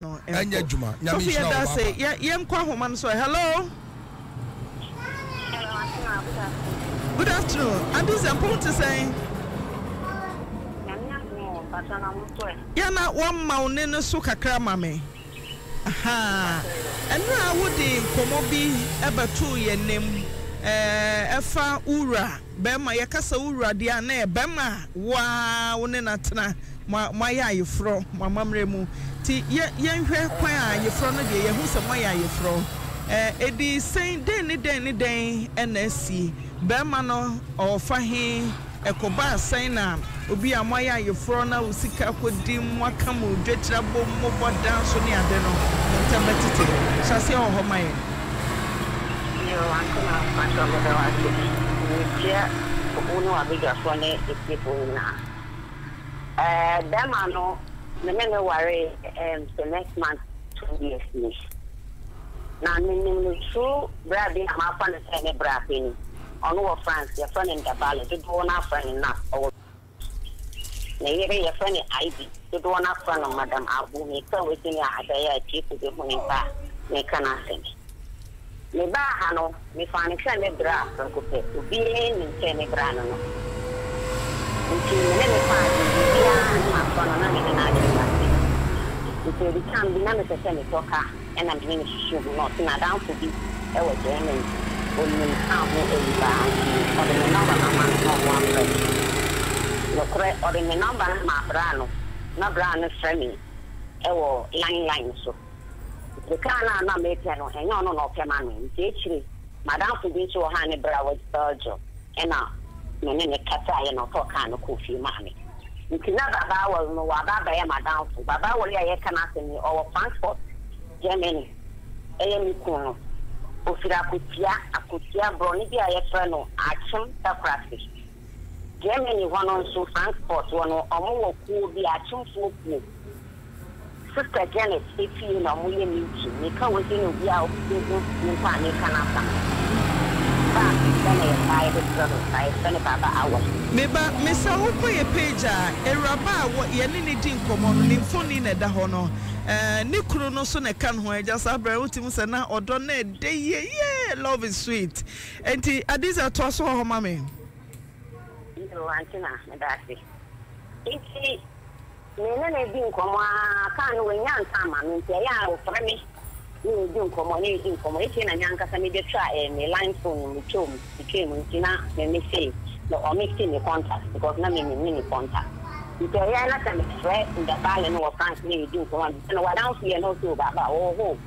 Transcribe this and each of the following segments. No, Anya Juma. Sophie, that's it. Yeah, I'm Kwahoman. So, hello. Hello, good afternoon. And this is important to say. Yeah, not one mountain suka kramame. Aha. And now would the Komobi Abatu your name Efa Ura Bema Yakasa Ura Diane Bema Wa Unenatna Maya you fro Mamremu Ti Yan Kwaya you fro no de Yahusa Maya you fro it is saying day NSC Bemano or Fahi Ekoba Sainam Obi amaya yefro na usika kodim waka mu dwetra bom mobo danso ne ade no ntamatiti sase ho mai yo anko na pato mo da wati ntia uno abiga fone ekipo na demano nemene ware the next month 2 years ni na nemene so brabi amafa na sene brabi ni ono wa France ya fone ndabale to do na fone na Nayere your friend Ivy, you do not friend of Madame Abu, me tell within your Adaya chief with your money bar, make an ascent. Me bahano, me find a semi draft from Coupet to be in semi grano. If you never find my son on another, if you become the number of semi talker, and I mean, she should not down to be a German when you come over the number of one. Or in the number of my brano, no brano framing, a line so. The canna not made and no commandment. Teaching Madame to be so honey brow Belgium, and now, Menene Catayan or Tokan or Kofi Mammy. You can never bow no Ababa, Madame, to Baba will ya cannot send me over transport, Germany, Amy Kuno, Ofirakutia, Akutia, Bronibia, Eterno, Action, the practice. Germany one on so transport one or cool be a two smoke. Sister Janet, if you know, we need to make a within of the out in Panic and Asa. But then a private brother, I spent about hours. Maybe Miss Okoye Pager, a rabbi, what you need in common, Nymphony Nedahono, Nikrono Sonekan, who I just abroad him, Sana or Donate, yeah, love is sweet. And this is a toss or mammy. Antina, that's it. If she may be in Coma, can we young come and say, I will frame me. You do communicating information and young Casamida try and a line phone with whom became Tina, let me say, no, or mixing the contact because no mini contact. If you are not an express in the ballon or France, may do one, and what else we are not to about all home.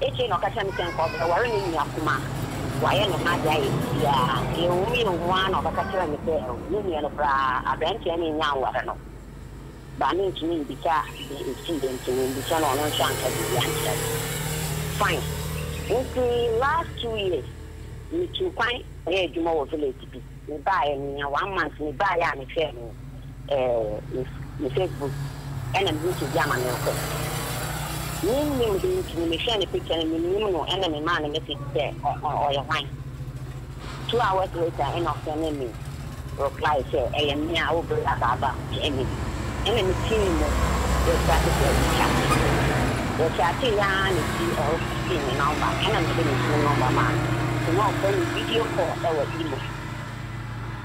It's in Ocasam can call the warning in Yakuma. Why no matter yeah, you mean one of a catcher and the tail, union of a bench any now, I don't know. But me to me, the car is feeding to me, the son on one chance of the answer. Fine. In the last 2 years, we took quite a more village to be. We buy in 1 month, we buy and we share in Facebook and I'm going to German. Minimum the picture and minimum enemy man and get it there or your wine. 2 hours later, end of the enemy reply say, I am near over Ababa, the enemy. Enemy team was that the chat. The chat is the number, and I'm finished the number man. Tomorrow, video call our email.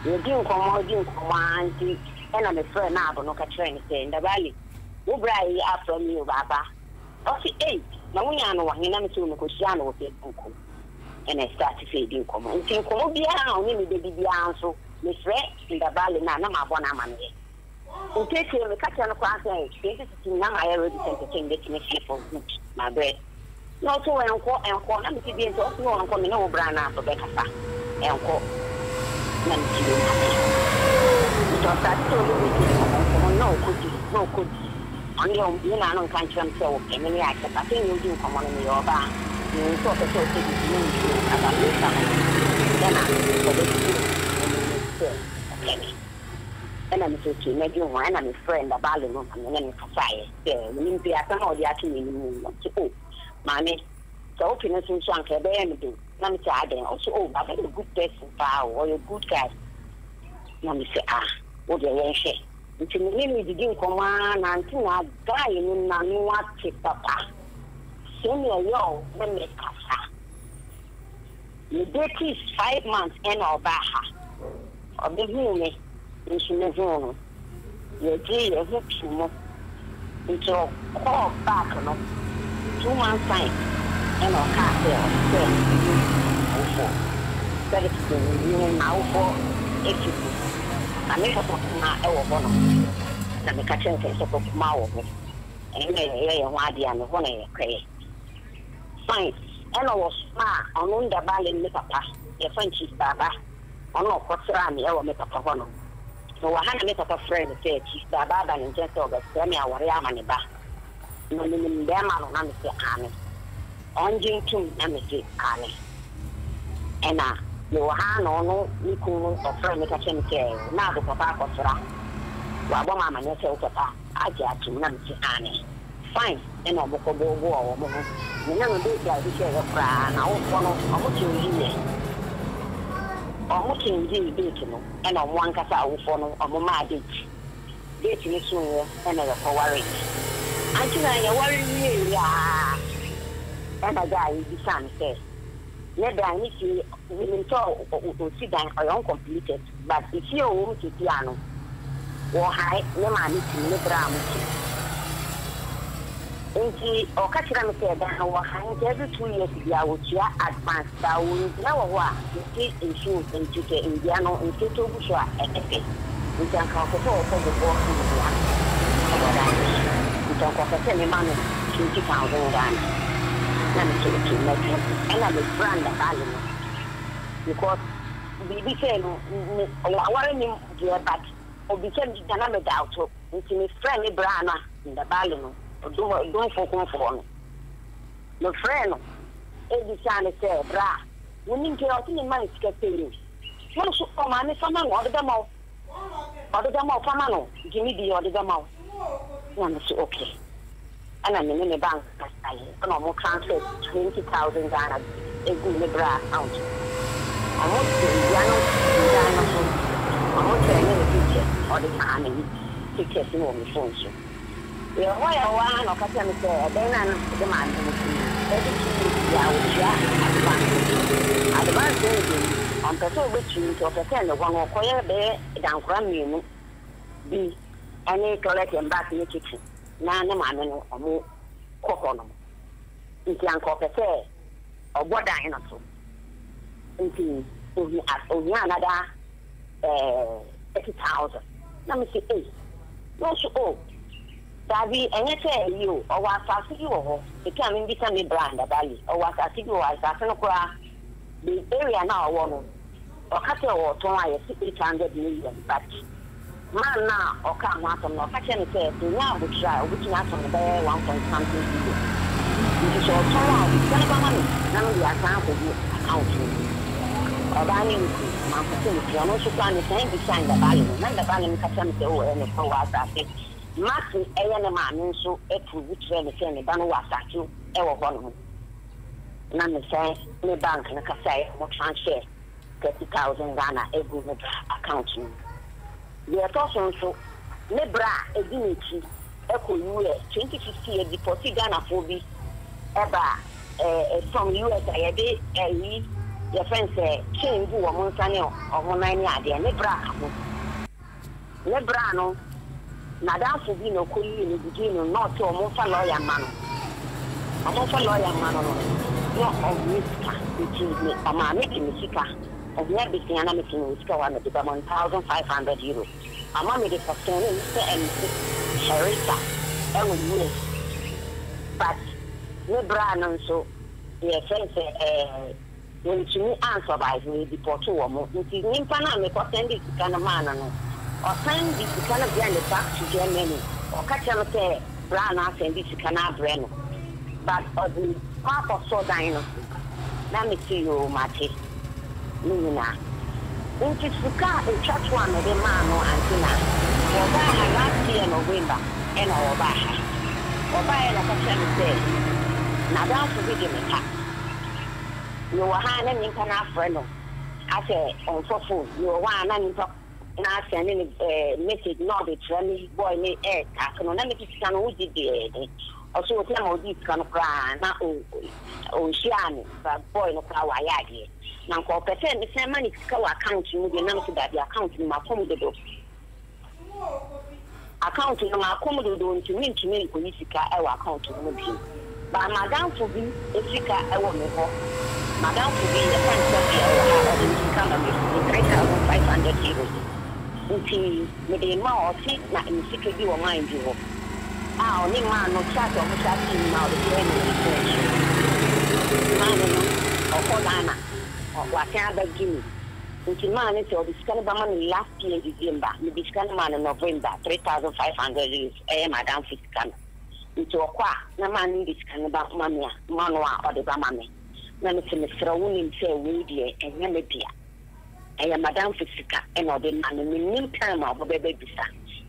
You do come out, you come on, and I'm a friend now, but no catching in the valley. Who bray up from you, Baba? Okay, 8. Now we are no one in a Koshano with Facebook. And I started fading come. And think, oh, be out, we may be out, so Miss Red in the valley, Nana, my one among it. In case you have a catch on a class, I expected to see now I already sent the thing that makes me for good, my bread. Not so, and call, I'm to be also on coming over and out for better. And call, none of you. Because that's so good. No, could you. On your own country, I'm so many acts. I think you do come on in your bar. You talk about this. Then I'm so to make you one and a friend of Balloon and then for fire. There will be a son of the acting in the moon. Oh, Mammy, so can you shank a bear and do? Mammy, I didn't also. Oh, but a good person, power, or a good guy. Mammy, say, ah, what do you say? Nti mimi didi nkoma na nti na guy ni na nwa papa. So me yo when me kasa. The date is 5 months and obaha. Obihu me nshimezonu. Ye ji e hopimo. Nti o call back no. 2 months time and o ka there. That is the new now for it. I make a my own. I make a change of my own. And I pray. Fine. And I was smart on the valley, make a pass. The French is Baba. On all what's around me, I will make a pavano. So I had to make up a friend, say, she's Baba and just over. Tell me our Yamani back. No, them, I'm the army. On June 2, I'm the army. And I. No, you couldn't offer me a now the papa papa, I get to fine, and I will go war. You never do that, and on one cast I will follow on my ditch. Get me sooner, and I will worry. Until I worry you, and I die with the sun says. Never I need you women talk or sit down or uncompleted, but if you want to piano or high, no money to no drama. Inky or Catherine said that our hands every 2 years ago, which are advanced, that will now work in insurance and take Indiano and Toto Bushua and Epic. We can come for the work in the we can offer 10 money, 20,000 rand. And I'm a friend of Alan because we became our name, dear, but we became another doubt. It's a friendly brana in the balloon. Don't focus on me. My friend, every time I say, Bra, we need to get in my skating. You should come on, someone ordered them out. Ordered them out, Famano, give me the order them out. One is okay. And I'm in the bank, I almost transferred 20,000 Ghana in Libra out. I want to I want to the teacher phones. We are one of the man who is the Nana Maman or more cocoa. In Tianco, or what I am so. Indeed, we ask Oyanada 80,000. Let me see 8. No, so old. Davy, and I tell you, or what I see you, becoming becoming brand of Bali, or what I see you as Asanokra, the area now woman, or Cato or Tomaya 600 million, but. Man now, or come out from Northampton, now we try, which not on the bear 1.something. If you show tomorrow, we spend about money, none of the account will be accounting. Or buying, my facility, or no supply, the same behind the value, and the value can come to and the poor was that it. Matthew, a young man, so it will be trained the same, the banner was that you ever won. None of the same, the bank and the cafe, or transfer 30,000 Ghana, a good accounting. The attention so Nebra a dignity, echo US 2050 a deported Ghanaphobia, Eba from US I be a your friends chain boo or Monsanto or Monania, dear Nebra. Nebrano, Madame Fubino, Kuli, in the beginning, not to a Monfa lawyer man. A Monfa lawyer man, not of Miska, which is me, or my making Miska. Of everything I'm making with Kawan at the 1,500 euros. I'm on the first and Sharita and but Nebran so the friends when to me answer by me before 2 or more. It is Nimpana, because send it to Kanaman or send it to Kanabrand back to Germany or catch up there, Brana send it to Kanabrand. But of the half of so dynasty, let me see you, Matty. Nina. In Tisuka, a church one of the Mano Antina. For that, I last year November, and our Baha. For by a certain day, Nadal to be given a tax. You were hand and international. I say, on so food, you were one and na sending message not the training boy me air also can cry na ocean but boy no power yadi na ko person me send money account you na me that account me come the do account no ma come the do ntumi ko yisika e wa account no bi ba madam to bi esika e wo me ho madam to bi the fund for the account of 3,500 euros until the amount of na insecurity or mind you. Ah, only man no chat or chat in now the enemy. Man or Colana or Wakanda Guinea. Until man is or discovered man last year December, the discovered man in November, 3,500 euros, a madam fiscal. Into a qua, no man in this kind of mania, manua or the Bamame. None of the throne in say, Woody and Namedia. I am Madame Fisika, and all the man in the meantime of the baby.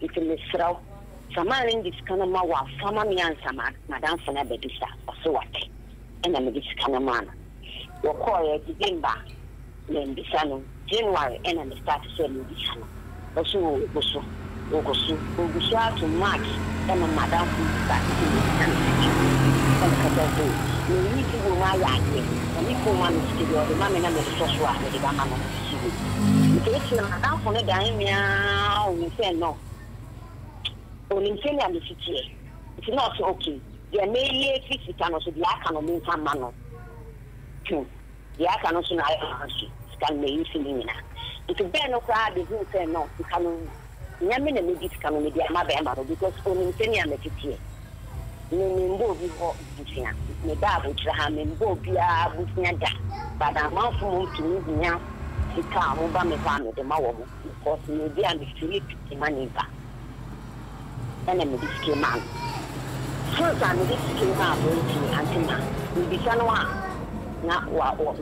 It's in the straw. Samarin discanama was Samamian Samar, Madame Fanabedisa, or so what? And I'm a discanaman. Wakoya, December, then Bissano, January, and I'm starting selling Bissano. Osu, Osu, Ogosu, Ogusua to March, and a Madame Fisika and Casabu. We need to go my yard, and we go one to the Mamma and the Sosua with the Mamma. Madame for the Diana, we say no. Only say I'm the city. It's not okay. There may be a can also be a can of moon can mano. Two. The can also can be using in. If you bear no crowd, they will say no. You can never make this can only be a mother because only say I'm the city. Nimbo before Butina, Madame Traham and Bobia Butnada, but I'm not from to me now. The car over my family, the Mawabu, because you be on the street in Maniba. And then this came out. First time this came out, we began one. Not one.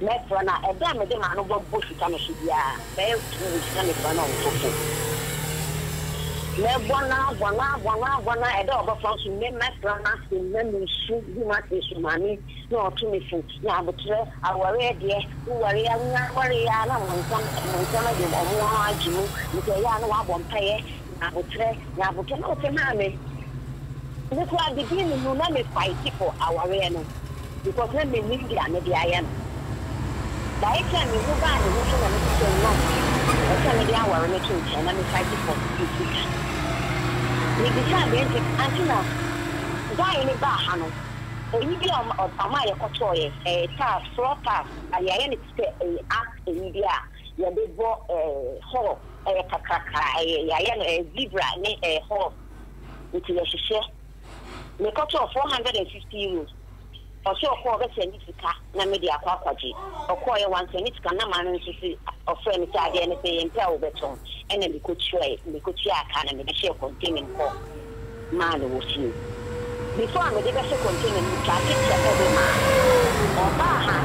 Next one, a damn, a man over Bush, Tamashidia, Bell, one, a dog of France, you may mess around us in memory, shoot you much with your money, nor to me food. Now, but I worry, dear, who worry, I don't worry, I don't want some of you or more hard you, because I know I won't pay. I would say, now, but can also mammy. Look what the beginning, who let me fight for our reno, because let me leave the idea I am. By the time you go by the mission of the hour in the church, and I'm excited for the future. We decided Antina dying in Bahano, a medium of Amaya Kotoy, a task, floor task, and the end act in India, your big hole, a kakaka, a zebra, a hole, which is a share. The cost of 450 euros. Or so, for the Senica, Namibia Quaquaji, or Koya once and it's Kanaman or friends are the NPA and Pell Beton, and then we could share and the share containing for man was you. Before the vessel containing the traffic of every man, or Baha,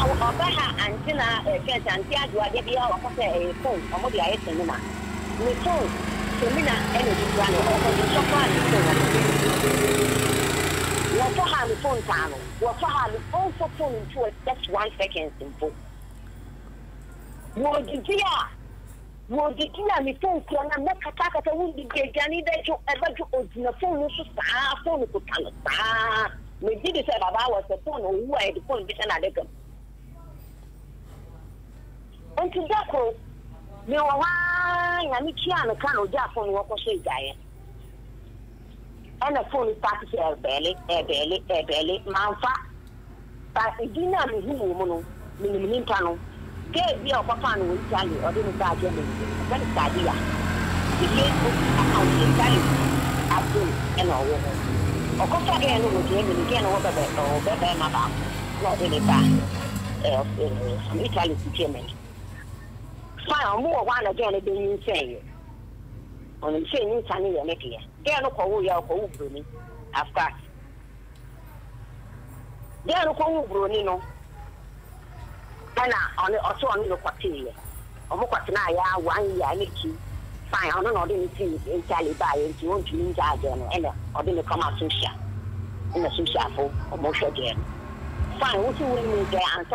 or Baha Antina, and Tiadua, the Bia of phone, or the Isenuma. We told Semina Energy Plan over the Chopin. What for her phone panel? What for her also phone into it just 1 second simple. Would you hear me phone call and make a attack at a wounded Gani that you ever do the phone was a phone to tell us? We did it about hours the phone or where the phone is another gun. And to that call, you are lying and it's young, a canoe, therefore, you are and a phone is packed air belly, manfa. But it didn't have a human, meaning tunnel. Get your papa will tell you, or didn't start your name. What is that idea? The Facebook account is telling Abdul and all women. Of course, I can't know Jamie again over there or better, Madame. Not in a bath from Italy to Germany. Fire more one again, it didn't say. On the same time, you're making it. They are not going to be able after. They are not going to be able also on the quarter. Omokatina, 1 year, I need to find out anything in Taliban and you want to meet again and or then come out social in a social for or more again. Fine, what you will need there and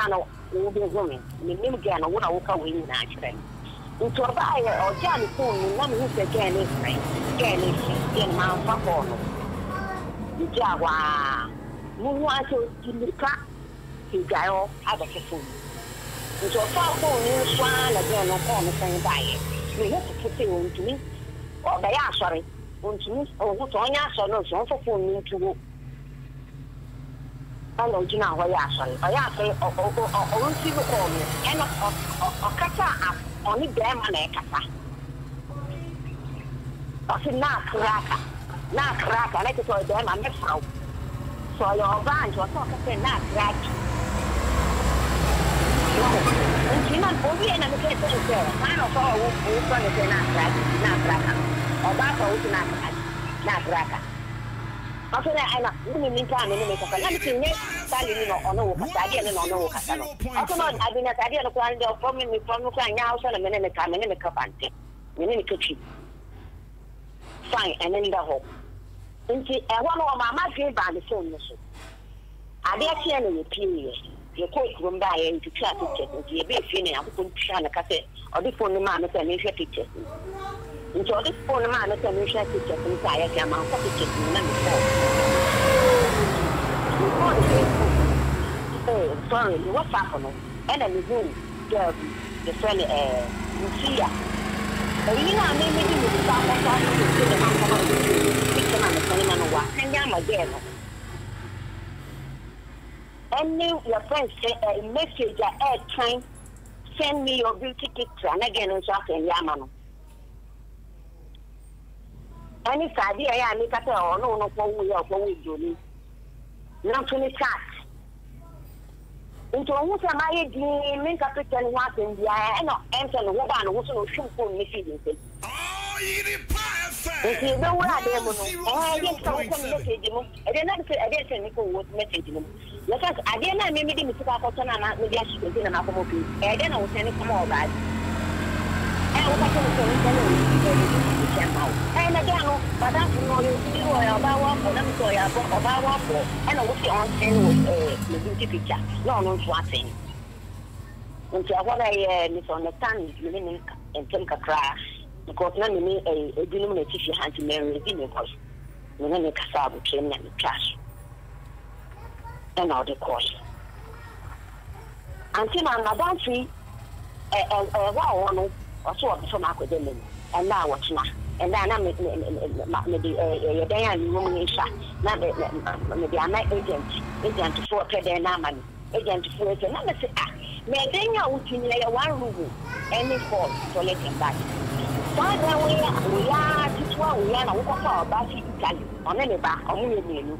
I original Yasson, I say, or she will call me, and a cutter only damn an ekata. But not crack, I like it for them, I'm so. So your branch was talking not crack. And she not only an educated girl, I don't know who's going to say not crack, or that's also not crack. After that, I don't mean time in the middle of anything next, standing on no Casadian and on no Casano. After that, I've been at the other one, they'll form me from crying out and a minute coming in the Capante. We need to keep fine and in the hope. And one of my mother by the phone. I dare hear you, period. Your coat room by into chat pictures and you'll be a female who couldn't shine a cassette or the phone mammoth and nature pictures. Enjoy this phone man as a mission teacher from Saya Gamma for pictures in number four. Sorry, what's happening? And I'm doing the friendly Lucia. You know, I'm making the top of the house. I'm going to go. And your friends say a message at time, send me your beauty picture and again on Jack and Yamano. Any Saturday, I make a or no, for we do. Not to the chat. Into whom I did make a pretend once in the air and answer the woman who's no shoe for me. If you know what I did, I didn't say Nicole was messaging. Let us, I didn't make me sit up and I'm not just within an automobile. I didn't know sending some more bad. And again, but that's not you see about one for them for about one for and I was on the beauty picture. No, no, one thing. Until what I misunderstand is living and take a crash because none of me a denominator she had to marry the because when I make a sabo came and crash and all the cost. Until I'm not free, a wow, or so from academic, and now what's not. And then I'm maybe a day and woman in shot. Maybe I'm my agent for Pedder Naman, agent for it. Another say, maybe I would in one room, any fault for letting back. Find a way we are to 12 years old for our basket on any back or million.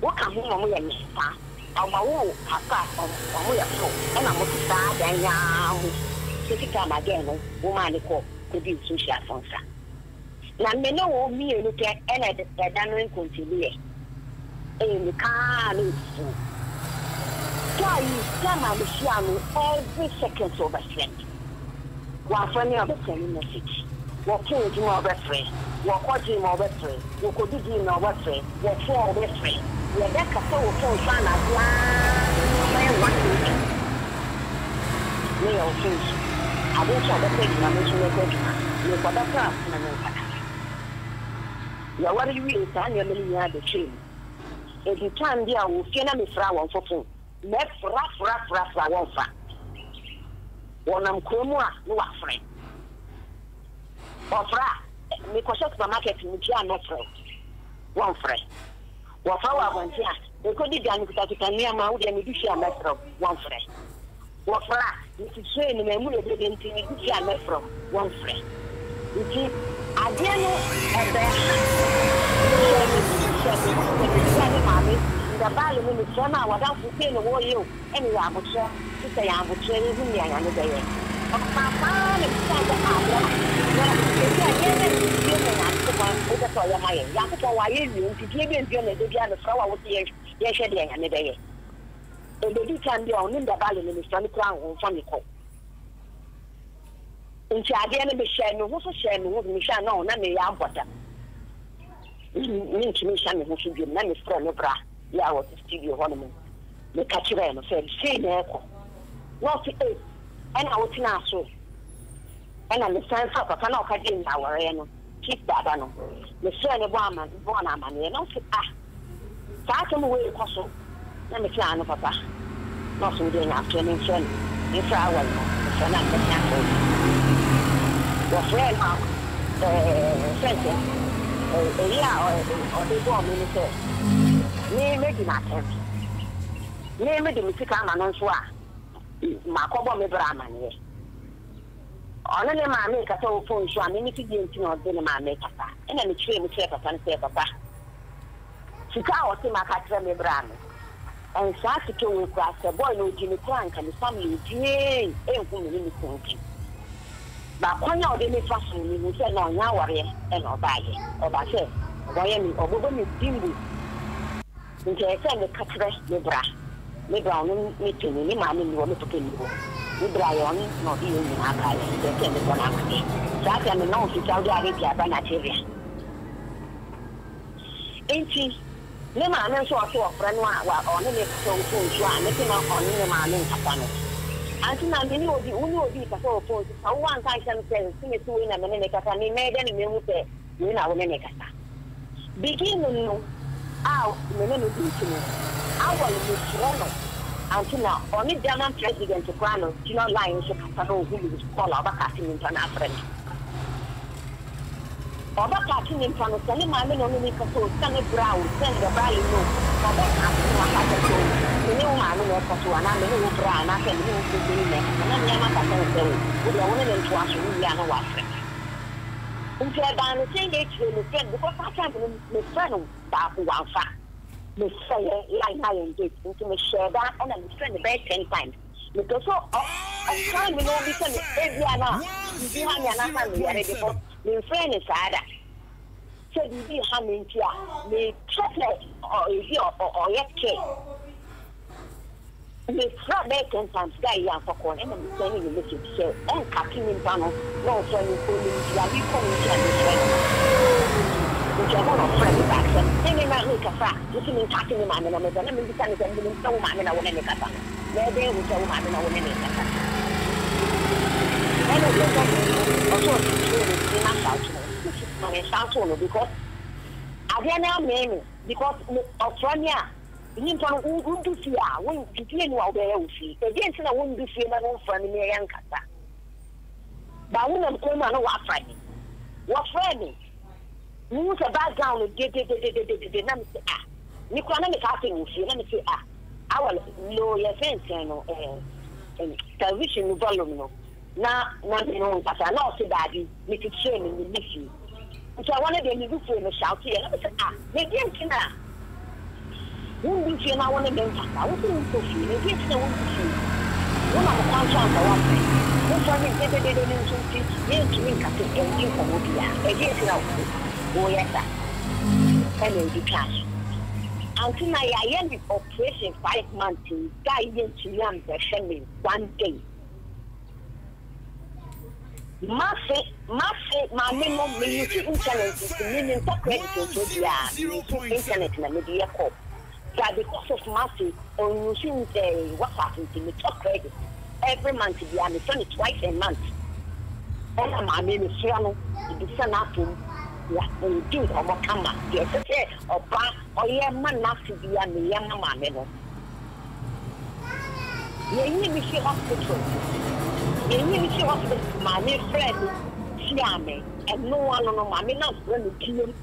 What can we and start? Our own papa on we are so, and I'm going to start and now. So, if I'm again, woman, could be social sponsor. Now, I know me and look at any of the damning continuity. And you can't lose. Try you come and swallow every second over strength. While from your sending message, what killed you over free, what caught you over free, what could you do over free, what for over free, your deck of soul, so fun as one. Real things. I wish I was taking a mission of the you for the craft. You are very real, and your million had the chain. If you can, dear, will feel me for food. Left rough, one fat. One am Kumua, no afraid. Or fra, make a shop for marketing, which are not afraid. One friend. What flower went here? They could be done because you can near Mount and Midusia Metro, one friend. What fra, if you say in the memory of the Midusia Metro, one friend. I didn't know the summer without fulfilling the war you, and you are mature to say I'm betraying him and the day. But my father is not the hour. Well, nti adeɛ no bɛhyɛ me ho so hyɛ me ho mehyɛ no na meyɛ abɔda mentumi hyɛ me ho so dwom na mefrɛ no bra yɛ wɔ studio hɔ no mu meka kyerɛ no sɛ sei na ɛkɔ not eight, and I would not so. And I'm the same for Papa Cadin, our Reno, keep that on the son of woman, born a man, you know, ah, that away also. Let me plan of Papa. Not so doing after an incident, if I will, for not the castle. Was very much the sentence, a year or the born minister. Name it not him. Name it the Missicana non soir. Macobo me Brahman. Only my make a toll phone, so I'm anything or dinner, my make up. And then the tree will take up and say, Papa. She can't see my catcher me Brahman. And Sasaki will crash a boy with Jimmy Crank and the family, Jane, everything. But when you're the fashion, you will say, no, now worry and obey or by say, Wyoming or woman is dimly. In the same, the catcher, the bra, the brown meeting, any man in the woman to kill you. We dry on, not even in our eyes, they can be one out. That and the nose is out there with your banatarian. Ain't she? No man, and so I saw a friend on the next phone, so I'm making up on the man in Capano. I think I knew the Uno be a phone phone. So one time, see me to win a Menecata, and he made any meal with the Luna Menecata. Beginning out, the men would be to me. I want to be strong. Now, only German President Soprano, you know, lying to Capano, who is called Obacassin in Panafric. Obacassin in Panafric, only my men only make a soul, Sunny Brown, send the value, Obacassin, my husband, the new man who was for an animal, and I can move to the next, and I'm Yamaka, with the woman in Twash, who Yana was. Who said, I'm the same age, who said, because I can't make friends, that who are fat. The sale, like I engage into the share that and I'm spending the bed 10 times. Because I can't even listen to Eviana. You have an answer already before the friend is harder. So you be humming here, the chocolate or here or yet cake. The front bed 10 times, guy, young for corn, and I'm sending the message. So, on Captain Pano, no friend, you call me, you call me, you call me. Which I want to friend back, and they might make a fact. This is talking to my men, and I'm in the time of the woman, and I want to make a fact. There they will tell my men, I want to make a fact. I don't know what I'm not shouting. This is my shouting because I don't know many because Australia, you don't want to see her when you didn't know where you see. Again, I wouldn't be seeing my own family and Kata. But I wouldn't come and what friend. What friend? Move the background, did not say, ah, you can't make a thing, you can't say, ah, our lawyer fence and television volume. Now, nothing wrong, but I lost the daddy, make it shame in the mission. Which I wanted them to do for me, shout here, and I said, ah, they didn't know. Wouldn't you know one of them? I wouldn't go see, they didn't know what to see. One of the contracts I want to do. Who's running into it? Yes, we can take a new phobia. Against now. Oh yes, sir. And the cash. Until I end the operation 5 months, I didn't learn the family one day. Massive, my minimum military internet is the million for credit to the internet and media corp. That because of massive, on using the WhatsApp to the top credit every month, we are returning twice a month. And my name is Fiano, the son of him. Yeah, indeed, or Makama, yes, or Ba, or Yaman, Nafi, and Yamama. You need to hospital. You need to hospital, my new friend, Siame, and no one on my men not going to kill him.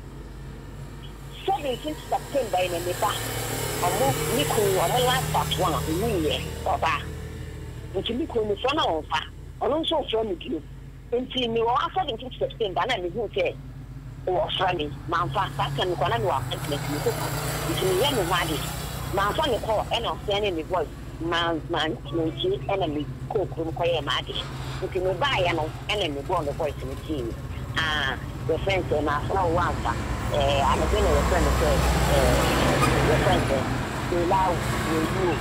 17th September in the back, or move Nico on a laptop one of the year, or Ba. But you look on the front of her, or also from you. Until you are 17th September, and I'm going to or friendly, Manfa, and Guanawa, and make me cook. It's me and Wadi. Manfa, call and I'll send in the voice. Man, Munchi, enemy, cook, and Koya Magic. If you buy an enemy, born the voice in the team. Ah, the friends and I saw one. I'm a general friend of the friends. You love, you do.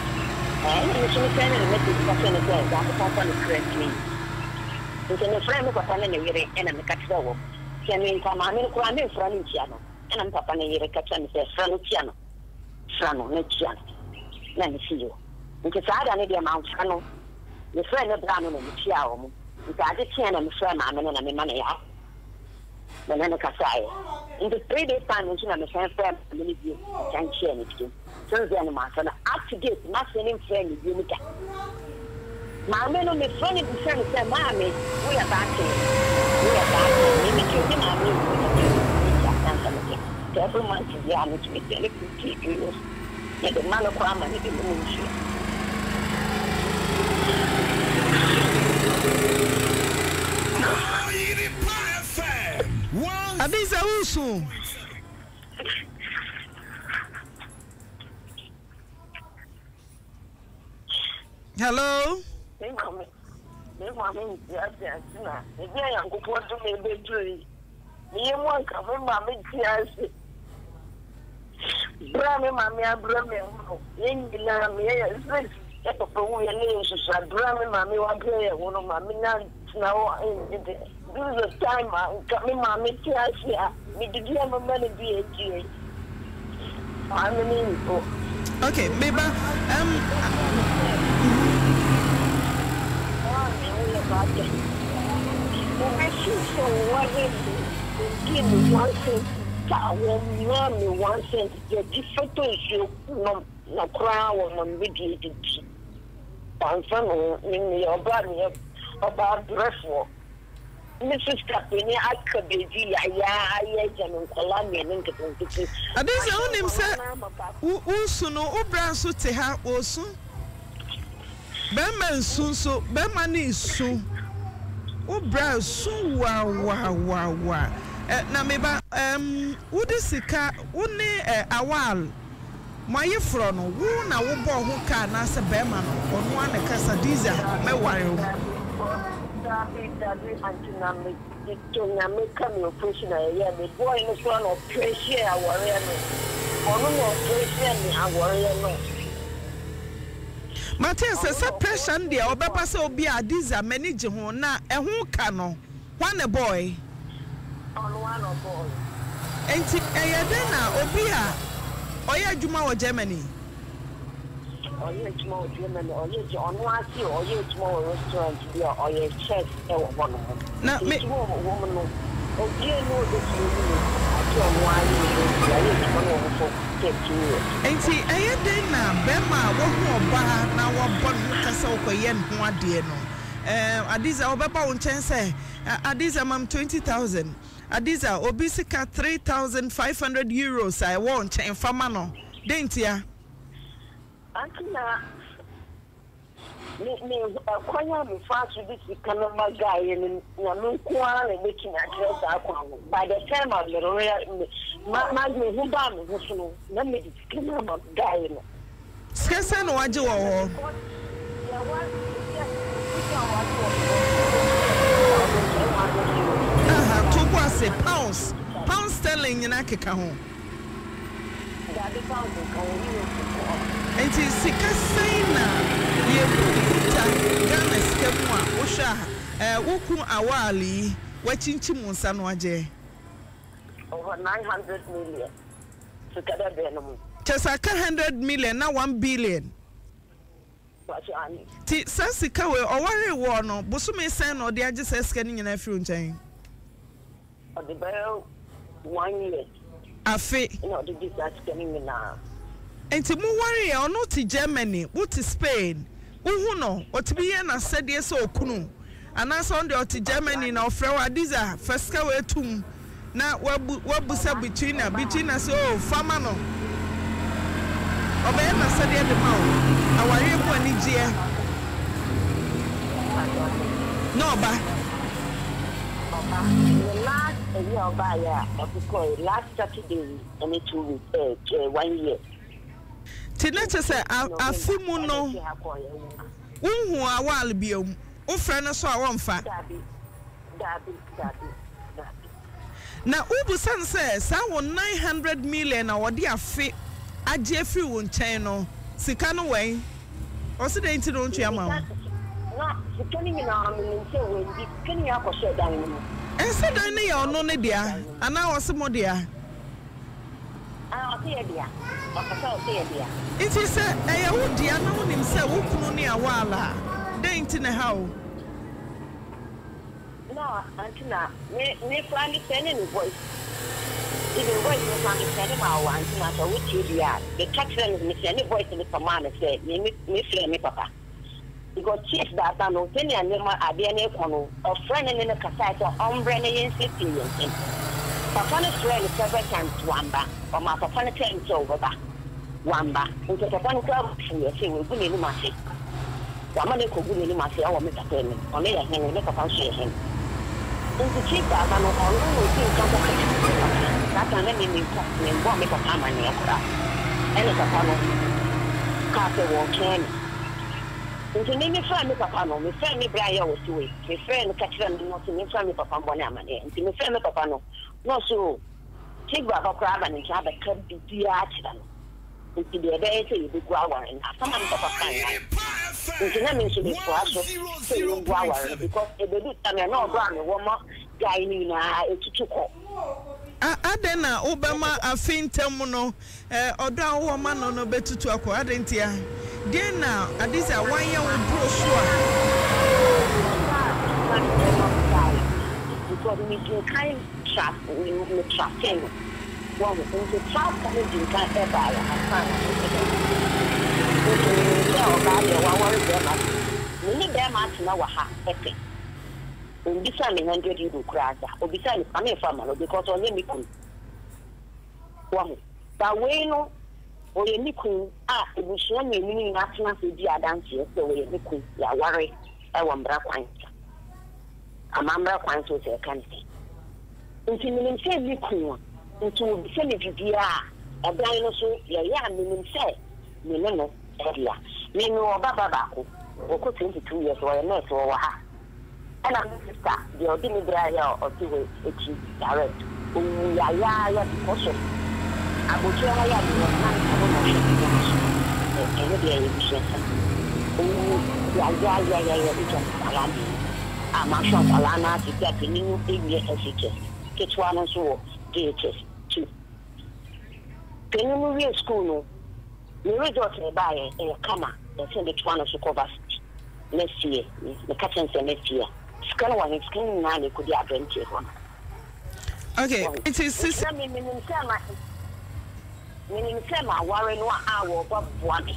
And you should send a message for the friends. I'm a company friendly. It's in the frame of a family enemy catch the work. Can come on in Cranby Franiciano, and I'm Papa Catchan says Franiciano. Frano, Nichian. Let me see you. Because I don't need the amount, Frano. The friend of Brahman and the Chiao, because I can't understand my men and my money out. The Nanakasai. In the previous time, when I'm a friend, I mean, you can't share anything. So the animals and up to date, my friend is unique. My men on the friend of the friend said, Mammy, we are back here. We are back here. Maybe you can have me. Every month is the army to be delicate. Yet the man of Brahman is the moon. Avisa uso. Hello. This is the time I got me mommy tears here. Me did you have a money be a GA? I'm an info. Okay, maybe give me 1 cent. The different is you no crown or no mediated. I'm from your body about dress work. Mrs. Capini, I could be I am Colombian and Capiti. And this is only himself who soon or brands would take her also. Berman soon, so Berman is soon. Oh, brands so wow. Nameba, what is the car? Only a while. My front, one I will borrow who can answer Berman on one a Casa Diza, my wife. Martin says, "Suppression, dear, or Papa so be a disaster managing on a whole canoe. One a boy on one a boy. And Ayadena, Obia, Oya Juma or Germany. Or you more women, or you on one sea, or you more restaurant, or your chest, or one woman. No, make woman. Oh, you know this woman. I don't want you. I don't want you. I don't want you. I am fast with this economic guy and making address. By the time I'm the real Maggie, who done this, let me come about dying. Scarcely what you are. Pounds sterling in Akikaho. And it is a casino. You can over 900 million. Just 100 million, not 1 billion. Sasika will already warn or Bosume send or they are just scanning in a few time. The barrel 1 year. A fee, no, the disaster now. And to worry or not to Germany, what to Spain, who know, or to be an said yes or Kunu, and as on to Germany now, Flower Diza, Fescaway tomb. Now, what was up between us, oh, Famano? Obama said the mouth, our real one is here. No, but last year by last Saturday, only 2 weeks, 1 year. Let's say, I feel no who are wild be a friend or so. I won't fight. Now, Ubusan says, I want 900 million or dear fit at Jeffrey won't channel. Sikano way or sit into don't you amount? And said, I know no idea, and I was some idea. It is a wood, the unknown himself, who couldn't near Walla. Then Antina how? No, Antina, me plan to send any voice. Even voice me plan to send him out, Antina, so which you be at. The captain is me sending voice to Mr. Man said, me friend, me papa. Because chief that I know, Tanya and Nema are the name on a friend in the Casata, Ombrene and Sleeping. Papa friend several times Wamba, or my papa turns over back. Wamba, into the one club, and she will win in Massy. The money could win in Massy or make a payment, or lay a hand and make a conversation. Into chief that I know, all will be complicated. That's an enemy and won't make a time and a crap. And it's a panel. Carter won't change. Into me friend, me papa no, me friend me Brian was away. Me friend catch them not to me friend me papa Bonamane. Into me friend me papa no, no so. Take back a crab and have a cup be deached. Into the day to be guawar and after my papa kind. Into them should be for us to you guawar because if they do something no ground a woman dining na it's too cold. Adena Obama a fin terminal or down woman on a better to acquire dentia. Then now, at this, I want you to grow sure. Because we can kind of trap, we will trap him. Well, we can trap anything can ever happen. We need them out in our heart, epic. We'll be selling 100 euro crass, or be selling family family because only we could. Well, that way, no. Or you make him ah, it was one meaning national media dance yesterday. Or you make him, you are worried. I want black wine. I'm black wine to the country. Until we say make him, until we say media, a dinosaur, yeah, we say, we know area. We know Baba Baku. We go 22 years or not or ha. And I'm sister. The ordinary guy or two is direct. Yeah, because. Okay, it is. Meaning, Sama Warren 1 hour above one.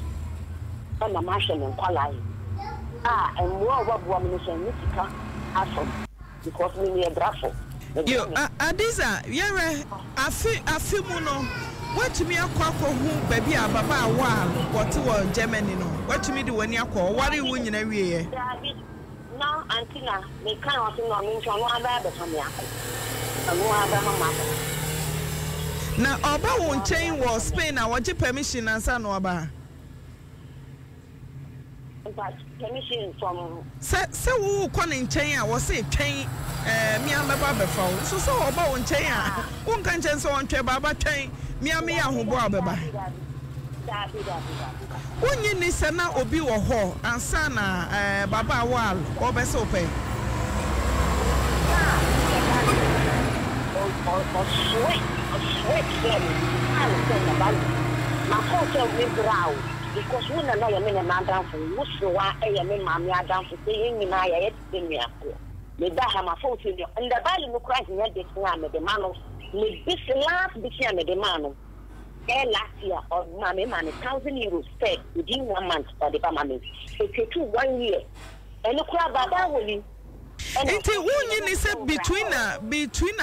And the Martian and Qualai. Ah, and more above woman is a mystical asshole because we need a draft. You Adiza, Yara, a few mono. What to me a quack or who, baby, a baba, what to Germany? What to me do when you call? What do you win in every year? Now, Antina, they can't know me from one other from Yako and one other. Now, Oba won't change war Spain. I want your permission and San Oba. But permission from. So who can't change? I was saying change. Me and my Baba found. So Oba won't change. Who can change so on to Baba change? Me and me are who Baba. When you need Sana Obi or Ho and Sana Baba Wal Oba Sope. Because we know you mean a madam for Musua, I mean, Mamma, down for saying me, I had been me up. They buy him a fortune, and the value of Christ met this man of the man of this last became the man of last year or Mammy Man, 1,000 euros paid within 1 month for the Bamami. It took 1 year. And look, Baba will you. Enti wunyi ni se between a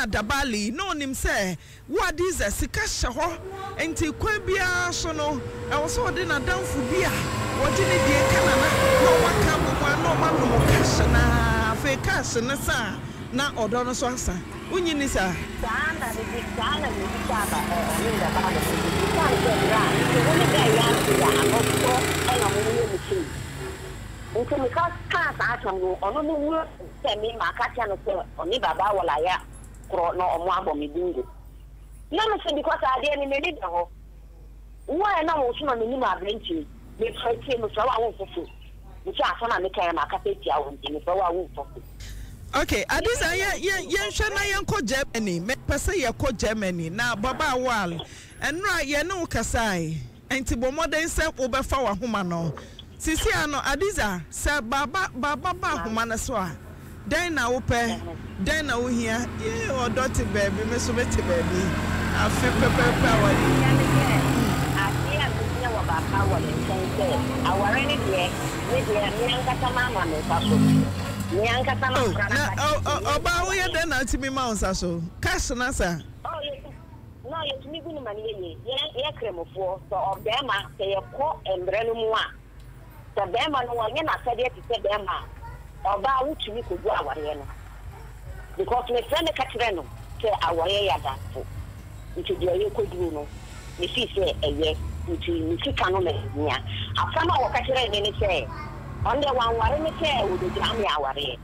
dabali no nim se what is a sika shaho enti kwebia so no e woso de na danfu bia wodi ne die kana na no waka bua no ma no cash na fe cash na sa na odo no so asa wunyi ni sa sana de sana ni baba ni da baba ni da Until because cars are from you, or no work, send me my cat and or never bow while I am, or no one for me doing it. None because I didn't need the whole. Why now, also, my minima blinking, they try to say, so I won't for food, which I found on the time I can't take out in the hour for food. Okay, I desire young Shana Uncle Germany, make per se your co Germany, now Baba Wall, and right, you know, Kasai, and to be more than self over for a humano. Sisi ano Adiza se baba humana soa. Then na ope, then na uhia. Ye odoti baby, me so beti baby. Afi pepe awari. Afi abuti na baba awari sense. Awari ni dia mi angata mama me paso. On the one warren with the Jammy Aware.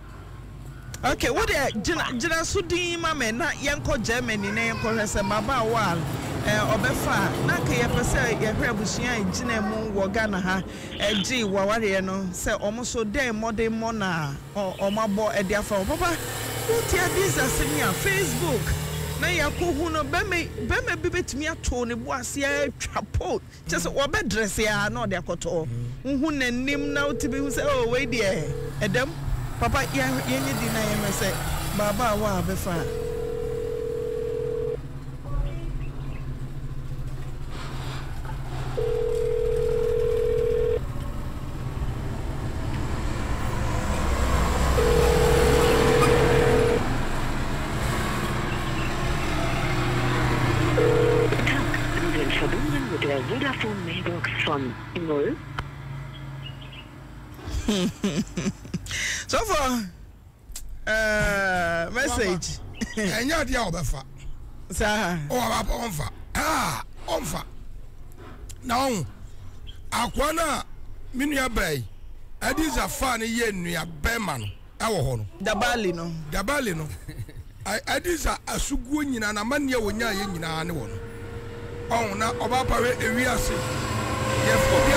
Okay, what Jena Sudi, Mamma, not Yanko Germany, name Corressa Baba Wall, Obefa, Naka, Passa, Yabusia, Jinemu, Waganaha, and G. Wawariano, say almost so damn modern Mona or my boy at their phone. Papa, what are these? I send me on Facebook. Na yakɔ hu no bɛma bi betumi ato ne bo ase atwapɔ kyɛsɛ wɔ bɛ dress ya na ɔde akɔtɔ hu nanim na wotibi hu sɛ oh wei deɛ ɛdam papa yenye di na yɛmɛ sɛ baba wa bɛfa so far, message. And you're the other fat. Sir, Omfa. Now, Aquana, Minia Bay, and these are funny yen near Beman, our home. The Balino. I desire a suguin and a mania when you're in an animal. Oh, now, about a real city. Yes,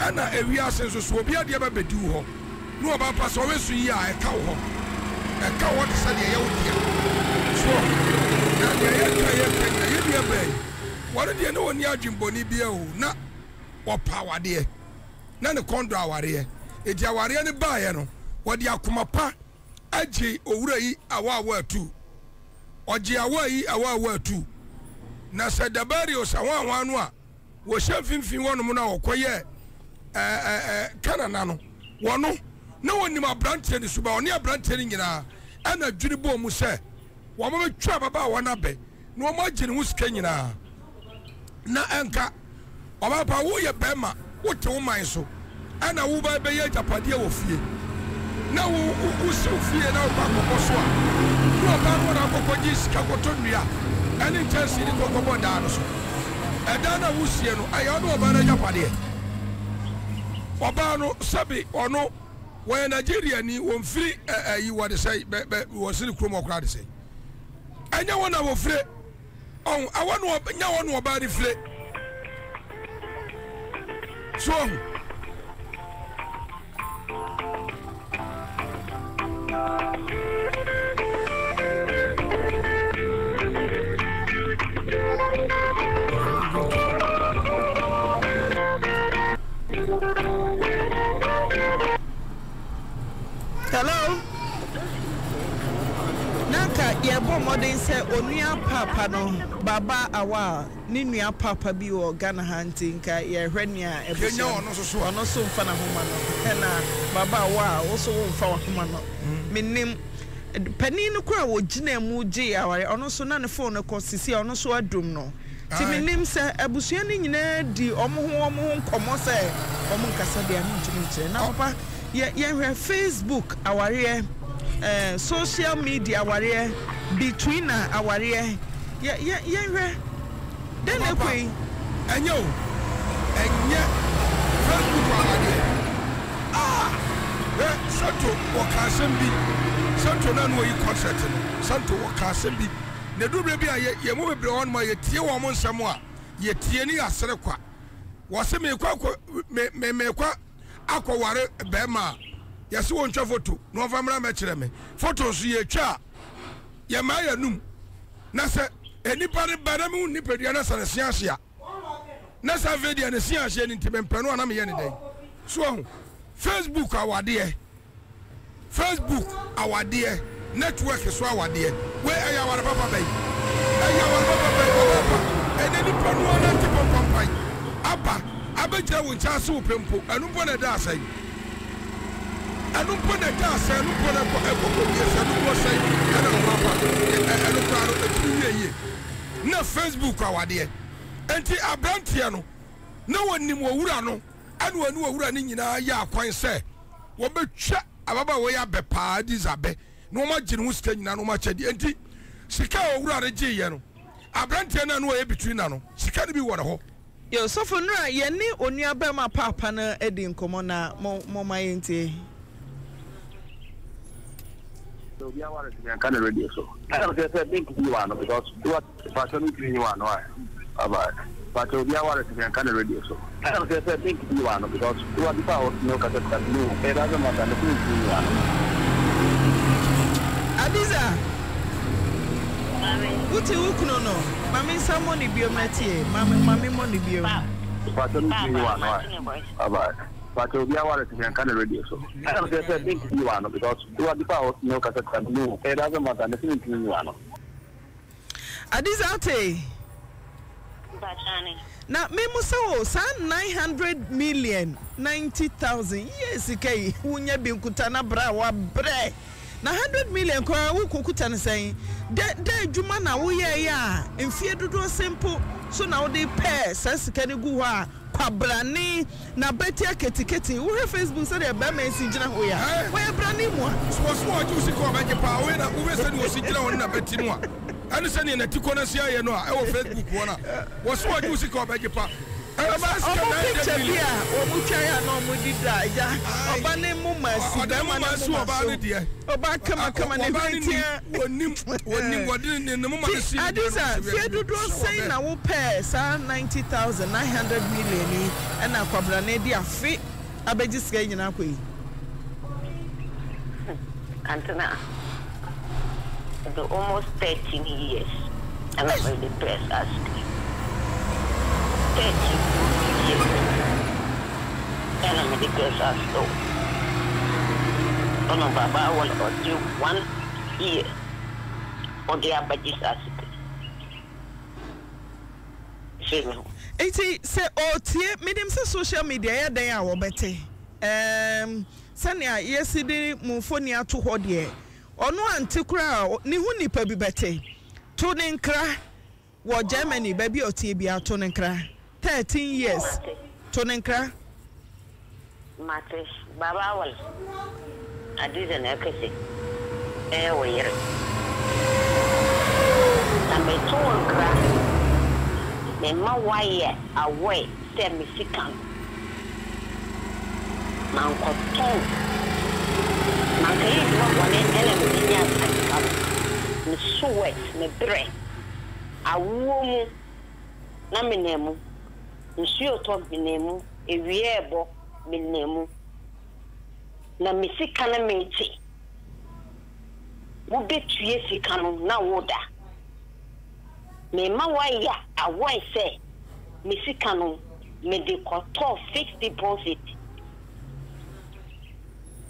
ana ewia senso so bia de ba bedu ho no oba pa so we su yi a e ka ho de sade ye wo de so na ye bia be wore de no oni adwimboni bia o na wo power de na ne kondo aware e di aware ne ba ye no wo de akoma pa aje owura yi awa atu oje awa yi awa atu na sadabari o sawanwa no a wo shefimfin wonum na wo koye Cananano, Wano, no one in my branch and Suba, near branch in a and a Junibo Musa. One moment, trap about one abbey, no margin who's Kenyana. Na anka, about Pawoya Bema, what to my so, and I will buy Bayata Padia of ye. Now, who so fear now, Papa Boswa, you are Papa Pogis, Capotonia, and in Chelsea, the Cocoa Danos. And Dana Wusiano, I honor Baraja Padia. Obano sabi ono we Nigeria ni won free you what say we say kromokrad say anya won na wo free on awon nya won wo ba free so hello. Nanka yebo modern say onua papa no baba awa ni nua papa bi o Ghana hunting ka ye hwenia e bese ono so mfa na homa no na baba awa wo so mfa wa homa no menim panin no kwa wo gina mu gi aware ono so na ne phone no kosisi ono so adum no ti menim say abusua ni nyina di omo ho nkomo say omo nkasa bia ntumi na papa yeah, Facebook aware social media aware between aware yeah then I pay and yo and yeah Facebook aware santo wakasembi santo na no yi concert santo wakasembi na do bebi aye ye mo bebre on ma ye tie wo mo nsamo a ye tie ni asere kwa wo se me kwa me kwa akwaware bema yesi wontwa photo no famra me kire me photo so ye twa ye ma ya num na se enipa re bana mu nipa dia na sanesiasia Nessa video and the Siashi and Timpano and I'm here today. So, Facebook, our dear. Facebook, our dear. Network is our dear. Where are our papa bay? And then the Panuan and Tipon Company. Abba, I bet you will chance to Pimpo. I don't want to dance. I don't want to dance. I don't want to say, I don't want to say, no Facebook, our dear. Enti abrantiano na woni mo wura no anu anu wura ni nyina ya kwan se wo betwa ababa wo ya bepa disabe no ma gine hu sika nyina no ma chede enti sika wura re ji ye no abrantiano anu ye betwi na no sika ni bi wo ho yo sofo nura ye ni onuaba ma papa na edi nkomo na mo ma ye nti so bi awara ti an kana radio so I was just saying to you one because what fashion you one why but we are working on Canada radio, so I don't think you are because you are the power of no cassette. No, it doesn't matter. Adiza, what do you know? Mammy, some money be a matter. Mammy, money be a matter. But you are working on Canada radio, so I don't think you are because you are the power of no cassette. No, it doesn't matter. Adiza. Now, Mimuso, some 900,090,000 years, K. Unya Binkutana Brawa Bre. 900 million Kora Kukutan saying, Dead Jumana, we are in fear to do a simple. So now they pair, says Kanigua, Quabrani, Nabetia Ketiketi, who have Facebook said a Bama Sijana, where Brani was what you see about your power, and who was Sijana Nabetinua. Understanding that you can't see, I know. I will Facebook one. What's what you see? Come back, you pop. I'm picture here. I'm the almost 13 years. I'm not really depressed, asking. 13 years. And I'm depressed, asking. Oh, no, Baba, I want to do 1 year. Or the other, just asking. See me. Say, oh, dear, medium social media, they are better. Sanya, yesterday, Mufonia to hold here. Ono antikura ni hu nipa bi bete to ne nkra wo Germany ba bi otie bia to ne nkra 13 years to ne nkra matres baba wal adize na kese wo yere ambe to nkra ne ma waye away se mi sikan ma nkoto I'm going to go sweat, my breath. I won't. Naminemu. Monsieur Tom Binemu, a viable Binemu. Namisikana Mati. Who bet you if you can now order? May my wire, I won't say. Missikano, may the cotor fixed deposit.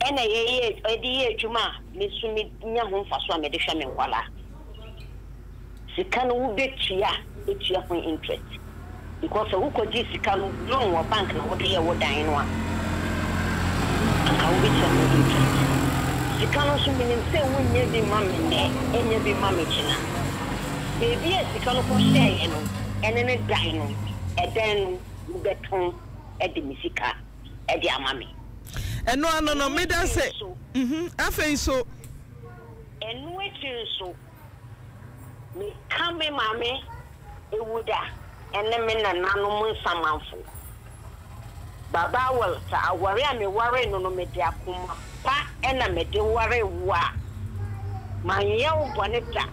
And I hear Juma, Miss Yahoo for some edition and voila. She can woo bit cheer, it's your interest. Because a who this can loan or bank and what they are dying one. And I will be some interest. She can also mean himself when you be mummy and you be mummy china. Maybe yes, she can also say, you know, and then a dino, and then you get home at the Missika, at their mummy. And no, me that say, I think so. And waiting so, me come, mammy, it would, and then men and animals some mouthful. Baba will, I worry, I may worry, no, me dear, pa, and I may do worry, wa. My young bonita,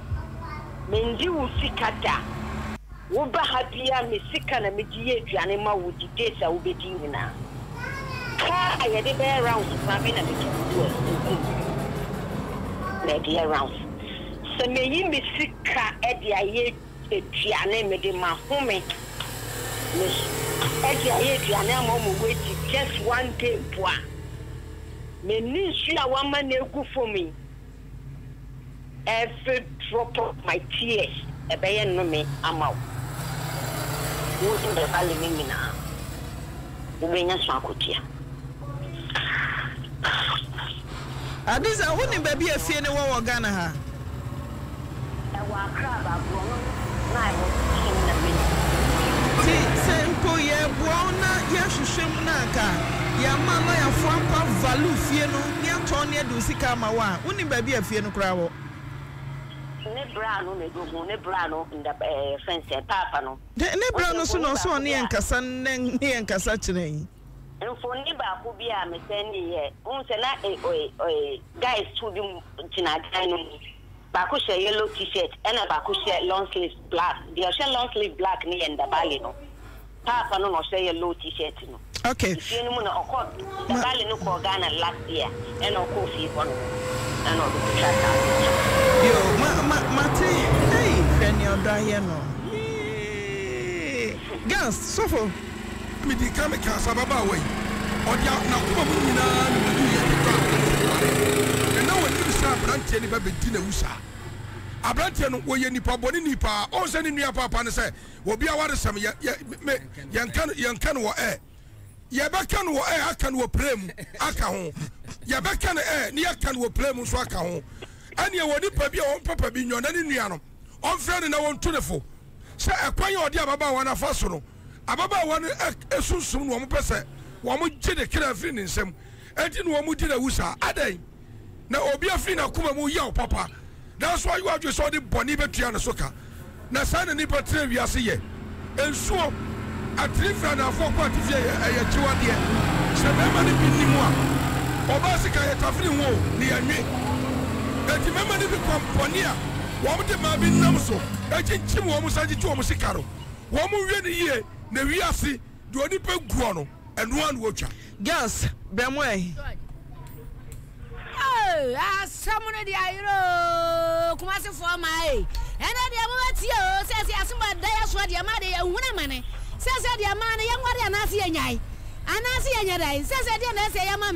Mendy will see Kata. Uba happier, me sick and a mediator animal would dictate, I will be doing now. I had a bear round having a bit of round. So may you be sick at the idea, a piano, my homie. Just one day, boy. Me nisua wama negu for me. Every drop of my tears, a bayer no me amount. Who's in the valley, me now? Ubenya swakutia. And this I wouldn't be a fear no one gonna have. I walk crab up wrong. I was in the ya buona ya hwehwem na aka ya mama ya fwa value fie no ni anton ya do sika ma wa uni ba bi afie no kra wo ne bra no me go ne bra no nda fence papa no ne bra no so ne enkasa ne enkasa kiren enfo ni ba ko bi a me sendi ye un se na guys to bi tina dai no ba ko she yellow t-shirt ena ba ko she long sleeve black bi she long sleeve black ni enda bali no Papa no say a low t-shirt no. Okay. If you know the valley no Ghana last year and no coffee for no. And all the chat. Yo, Mate, hey, friend you dry here no. Gas, so for me the chemicals ababa way. Or the na kuma munina no do yet. And now when you say branch ni ba be tin awusa. Abrantie no woye nipa boni nipa onse ni nua papa ne se obi awaresem yankan wo ye bekan wo akan wo prem aka ho ye bekan ni akan wo prem so aka ho ani e woni pa bi on papa bi nyo na ni nua no on frene na won tunefo se ekwan odi ababa wa na faso no ababa wa no esunsun no mo pese wo mo gide kra afri ni nsem enti no wo mo gide wusa adan na obi afri na kuma mu yaw papa. That's why you have just saw the bonnie betrian soka. Na sana ni patre wiase ye. Ensuo atrifa na afoko atifie ye chiwade. Sebema ni binimo a. Obasika ye tafiri ho ni anwe. Eti mema ni company a. Wo mo de ma bi nam so. Echinchim wo mo sanji wo mo sikaro. Wo mo wie ni ye na wiase do oni pe guo no. Eno an wo twa. Gas bemo e. Someone the Iro Kumasi for my and I dear says he has somebody else what your mother and woman money says that your man young what I see and I see and I says I didn't say